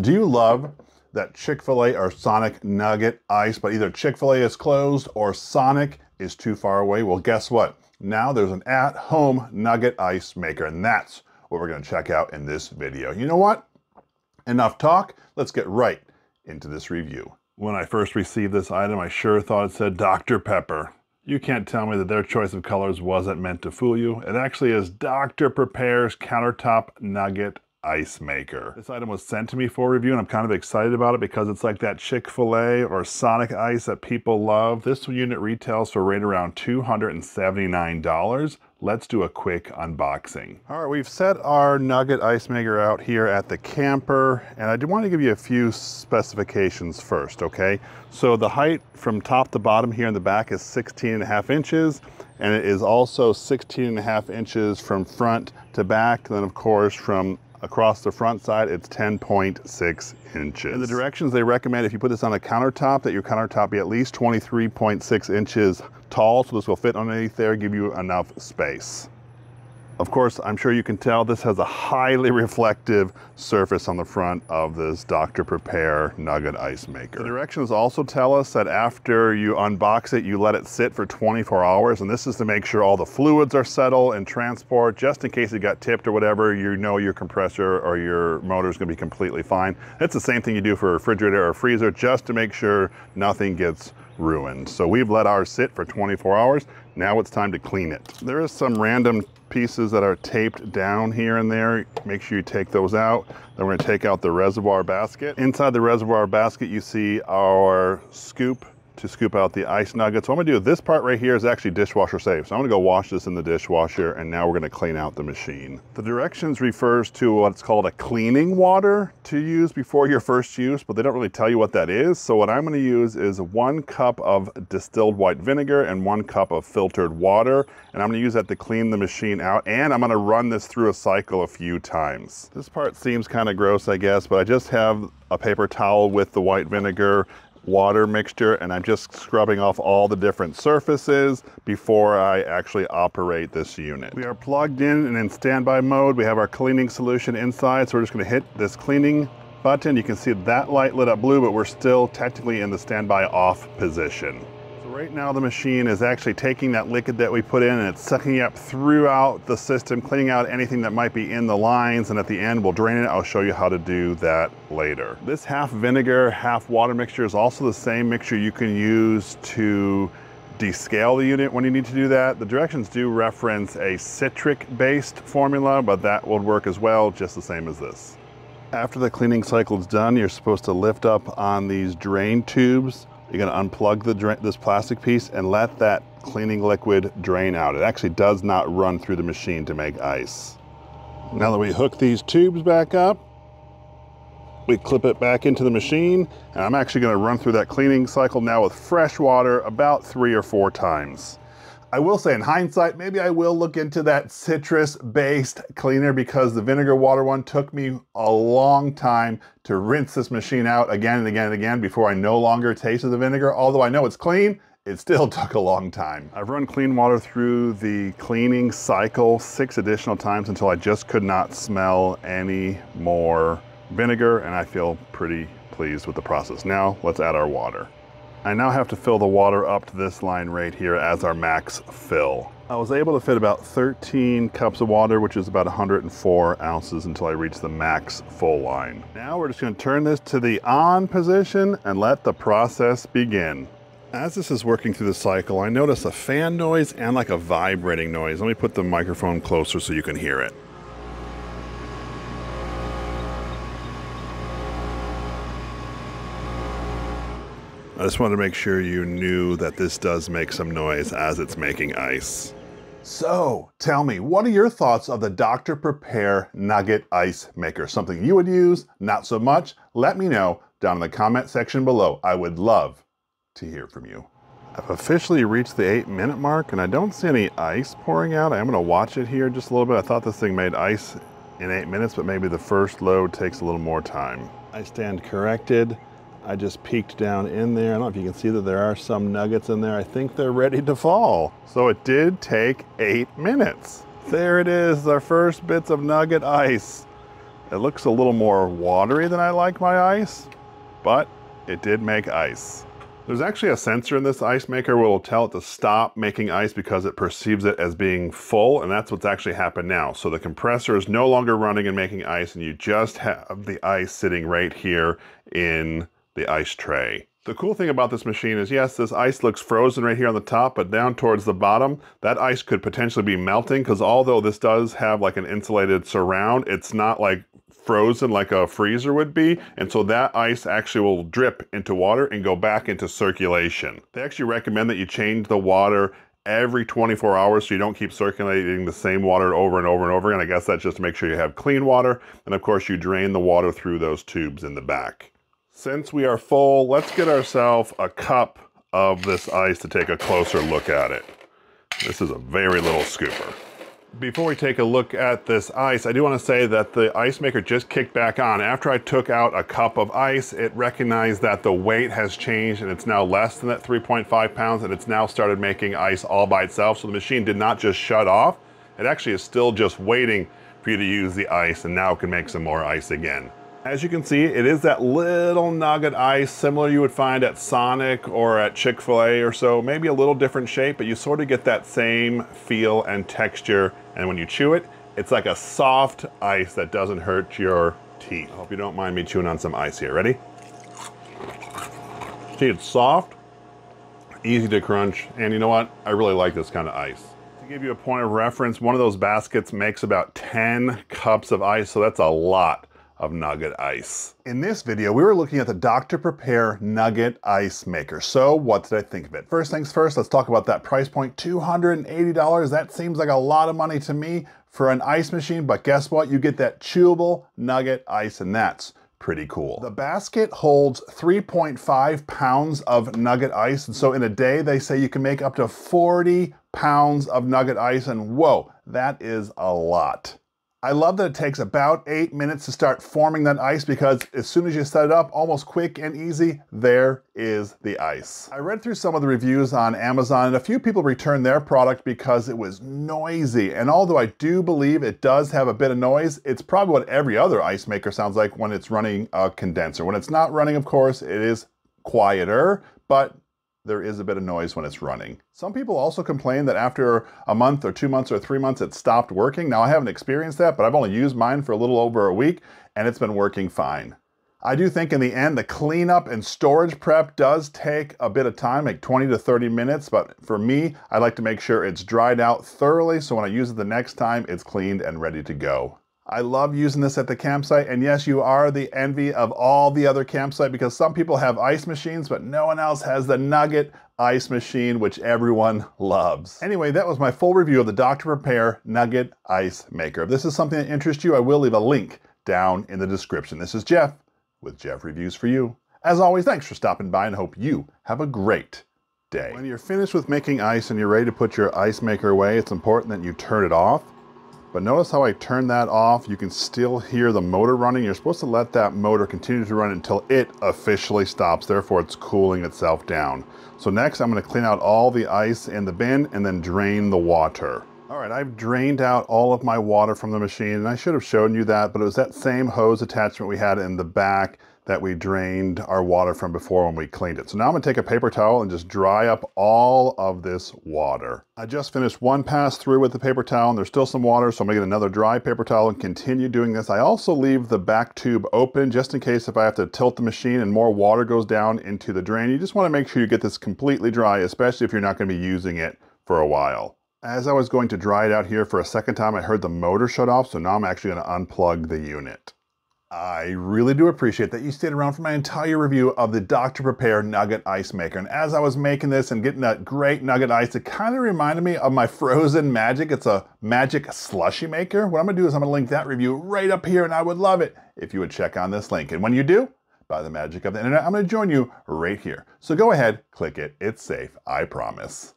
Do you love that Chick-fil-A or Sonic nugget ice, but either Chick-fil-A is closed or Sonic is too far away? Well, guess what? Now there's an at-home nugget ice maker, and that's what we're gonna check out in this video. You know what? Enough talk, let's get right into this review. When I first received this item, I sure thought it said Dr. Pepper. You can't tell me that their choice of colors wasn't meant to fool you. It actually is Dr. Prepares Countertop Nugget Ice Maker. This item was sent to me for review, and I'm kind of excited about it because it's like that Chick-fil-A or Sonic ice that people love. This unit retails for right around $279. Let's do a quick unboxing. All right, we've set our nugget ice maker out here at the camper, and I do want to give you a few specifications first, okay? So the height from top to bottom here in the back is 16.5 inches, and it is also 16.5 inches from front to back. Then of course from across the front side, it's 10.6 inches. In the directions they recommend, if you put this on a countertop, that your countertop be at least 23.6 inches tall, so this will fit underneath there, give you enough space. Of course, I'm sure you can tell this has a highly reflective surface on the front of this Dr. Prepare Nugget Ice Maker. The directions also tell us that after you unbox it, you let it sit for 24 hours, and this is to make sure all the fluids are settled and transport, just in case it got tipped or whatever, you know your compressor or your motor is gonna be completely fine. That's the same thing you do for a refrigerator or a freezer, just to make sure nothing gets ruined. So we've let ours sit for 24 hours. Now it's time to clean it. There is some random pieces that are taped down here and there. Make sure you take those out. Then we're gonna take out the reservoir basket. Inside the reservoir basket, you see our scoop to scoop out the ice nuggets. So I'm gonna do this part right here is actually dishwasher safe. So I'm gonna go wash this in the dishwasher, and now we're gonna clean out the machine. The directions refers to what's called a cleaning water to use before your first use, but they don't really tell you what that is. So what I'm gonna use is 1 cup of distilled white vinegar and 1 cup of filtered water. And I'm gonna use that to clean the machine out, and I'm gonna run this through a cycle a few times. This part seems kind of gross, I guess, but I just have a paper towel with the white vinegar water mixture, and I'm just scrubbing off all the different surfaces before I actually operate this unit. We are plugged in and in standby mode. We have our cleaning solution inside, so we're just going to hit this cleaning button. You can see that light lit up blue, but we're still technically in the standby off position. So right now the machine is actually taking that liquid that we put in, and it's sucking it up throughout the system, cleaning out anything that might be in the lines, and at the end we'll drain it. I'll show you how to do that later. This half vinegar, half water mixture is also the same mixture you can use to descale the unit when you need to do that. The directions do reference a citric-based formula, but that will work as well, just the same as this. After the cleaning cycle is done, you're supposed to lift up on these drain tubes. You're gonna unplug this plastic piece and let that cleaning liquid drain out. It actually does not run through the machine to make ice. Now that we hook these tubes back up, we clip it back into the machine, and I'm actually gonna run through that cleaning cycle now with fresh water about 3 or 4 times. I will say, in hindsight, maybe I will look into that citrus-based cleaner, because the vinegar water one took me a long time to rinse this machine out again and again and again before I no longer tasted the vinegar. Although I know it's clean, it still took a long time. I've run clean water through the cleaning cycle 6 additional times until I just could not smell any more vinegar, and I feel pretty pleased with the process. Now let's add our water. I now have to fill the water up to this line right here as our max fill. I was able to fit about 13 cups of water, which is about 104 ounces until I reached the max full line. Now we're just gonna turn this to the on position and let the process begin. As this is working through the cycle, I notice a fan noise and like a vibrating noise. Let me put the microphone closer so you can hear it. I just wanted to make sure you knew that this does make some noise as it's making ice. So tell me, what are your thoughts of the Dr. Prepare Nugget Ice Maker? Something you would use, not so much? Let me know down in the comment section below. I would love to hear from you. I've officially reached the 8-minute mark, and I don't see any ice pouring out. I am gonna watch it here just a little bit. I thought this thing made ice in 8 minutes, but maybe the first load takes a little more time. I stand corrected. I just peeked down in there. I don't know if you can see that there are some nuggets in there. I think they're ready to fall. So it did take 8 minutes. There it is, our first bits of nugget ice. It looks a little more watery than I like my ice, but it did make ice. There's actually a sensor in this ice maker where it'll tell it to stop making ice because it perceives it as being full, and that's what's actually happened now. So the compressor is no longer running and making ice, and you just have the ice sitting right here in the ice tray. The cool thing about this machine is, yes, this ice looks frozen right here on the top, but down towards the bottom, that ice could potentially be melting, because although this does have like an insulated surround, it's not like frozen like a freezer would be, and so that ice actually will drip into water and go back into circulation. They actually recommend that you change the water every 24 hours so you don't keep circulating the same water over and over and over again. I guess that's just to make sure you have clean water, and of course you drain the water through those tubes in the back. Since we are full, let's get ourselves a cup of this ice to take a closer look at it. This is a very little scooper. Before we take a look at this ice, I do want to say that the ice maker just kicked back on. After I took out a cup of ice, it recognized that the weight has changed and it's now less than that 3.5 pounds, and it's now started making ice all by itself. So the machine did not just shut off. It actually is still just waiting for you to use the ice, and now it can make some more ice again. As you can see, it is that little nugget ice, similar you would find at Sonic or at Chick-fil-A or so. Maybe a little different shape, but you sort of get that same feel and texture. And when you chew it, it's like a soft ice that doesn't hurt your teeth. I hope you don't mind me chewing on some ice here. Ready? See, it's soft, easy to crunch, and you know what? I really like this kind of ice. Give you a point of reference, one of those baskets makes about 10 cups of ice, so that's a lot of nugget ice. In this video, we were looking at the Dr. Prepare Nugget Ice Maker. So what did I think of it? First things first, let's talk about that price point, $280. That seems like a lot of money to me for an ice machine, but guess what? You get that chewable nugget ice, and that's pretty cool. The basket holds 3.5 pounds of nugget ice, and so in a day, they say you can make up to 40 pounds of nugget ice, and whoa, that is a lot. I love that it takes about 8 minutes to start forming that ice, because as soon as you set it up, almost quick and easy, there is the ice. I read through some of the reviews on Amazon, and a few people returned their product because it was noisy. And although I do believe it does have a bit of noise, it's probably what every other ice maker sounds like when it's running a condenser. When it's not running, of course, it is quieter, but there is a bit of noise when it's running. Some people also complain that after a month or 2 months or 3 months, it stopped working. Now I haven't experienced that, but I've only used mine for a little over a week and it's been working fine. I do think in the end, the cleanup and storage prep does take a bit of time, like 20 to 30 minutes. But for me, I like to make sure it's dried out thoroughly, so when I use it the next time, it's cleaned and ready to go. I love using this at the campsite, and yes, you are the envy of all the other campsite, because some people have ice machines, but no one else has the nugget ice machine, which everyone loves. Anyway, that was my full review of the Dr. Prepare Nugget Ice Maker. If this is something that interests you, I will leave a link down in the description. This is Jeff with Jeff Reviews For You. As always, thanks for stopping by, and hope you have a great day. When you're finished with making ice and you're ready to put your ice maker away, it's important that you turn it off. But notice how I turned that off. You can still hear the motor running. You're supposed to let that motor continue to run until it officially stops. Therefore, it's cooling itself down. So next, I'm going to clean out all the ice in the bin and then drain the water. All right, I've drained out all of my water from the machine, and I should have shown you that, but it was that same hose attachment we had in the back that we drained our water from before when we cleaned it. So now I'm gonna take a paper towel and just dry up all of this water. I just finished one pass through with the paper towel, and there's still some water, so I'm gonna get another dry paper towel and continue doing this. I also leave the back tube open just in case if I have to tilt the machine and more water goes down into the drain. You just wanna make sure you get this completely dry, especially if you're not gonna be using it for a while. As I was going to dry it out here for a second time, I heard the motor shut off, so now I'm actually gonna unplug the unit. I really do appreciate that you stayed around for my entire review of the Dr. Prepare Nugget Ice Maker. And as I was making this and getting that great nugget ice, it kind of reminded me of my frozen magic. It's a magic slushy maker. What I'm gonna do is I'm gonna link that review right up here, and I would love it if you would check on this link. And when you do, by the magic of the internet, I'm gonna join you right here. So go ahead, click it. It's safe, I promise.